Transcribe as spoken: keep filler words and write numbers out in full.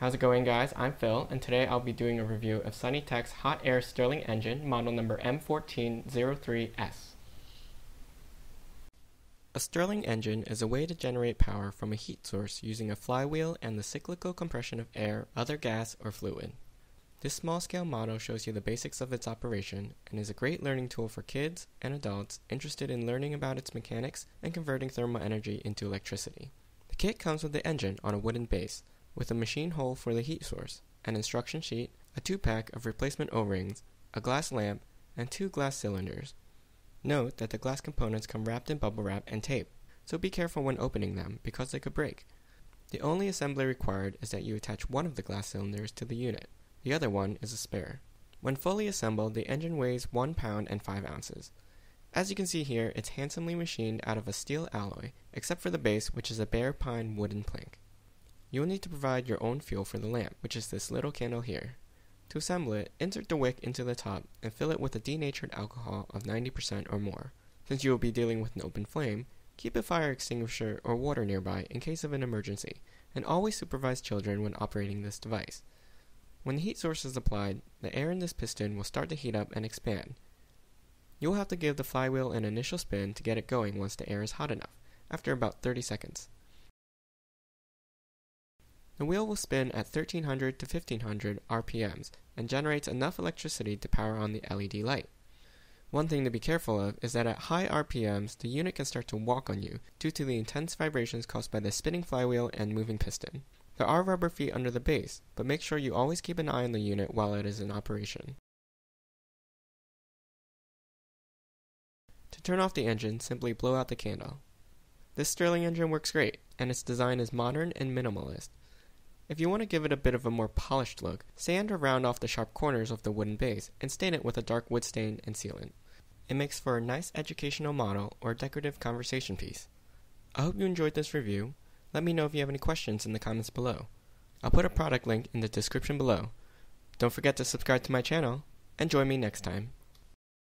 How's it going, guys? I'm Phil, and today I'll be doing a review of SunnyTech's hot air Stirling engine, model number M one four zero three S. A Stirling engine is a way to generate power from a heat source using a flywheel and the cyclical compression of air, other gas, or fluid. This small-scale model shows you the basics of its operation and is a great learning tool for kids and adults interested in learning about its mechanics and converting thermal energy into electricity. The kit comes with the engine on a wooden base, with a machine hole for the heat source, an instruction sheet, a two-pack of replacement O-rings, a glass lamp, and two glass cylinders. Note that the glass components come wrapped in bubble wrap and tape, so be careful when opening them because they could break. The only assembly required is that you attach one of the glass cylinders to the unit. The other one is a spare. When fully assembled, the engine weighs one pound and five ounces. As you can see here, it's handsomely machined out of a steel alloy, except for the base, which is a bare pine wooden plank. You'll need to provide your own fuel for the lamp, which is this little candle here. To assemble it, insert the wick into the top and fill it with a denatured alcohol of ninety percent or more. Since you will be dealing with an open flame, keep a fire extinguisher or water nearby in case of an emergency, and always supervise children when operating this device. When the heat source is applied, the air in this piston will start to heat up and expand. You'll have to give the flywheel an initial spin to get it going once the air is hot enough, after about thirty seconds. The wheel will spin at thirteen hundred to fifteen hundred R P Ms and generates enough electricity to power on the L E D light. One thing to be careful of is that at high R P Ms, the unit can start to walk on you due to the intense vibrations caused by the spinning flywheel and moving piston. There are rubber feet under the base, but make sure you always keep an eye on the unit while it is in operation. To turn off the engine, simply blow out the candle. This Stirling engine works great, and its design is modern and minimalist. If you want to give it a bit of a more polished look, sand or round off the sharp corners of the wooden base and stain it with a dark wood stain and sealant. It makes for a nice educational model or decorative conversation piece. I hope you enjoyed this review. Let me know if you have any questions in the comments below. I'll put a product link in the description below. Don't forget to subscribe to my channel, and join me next time.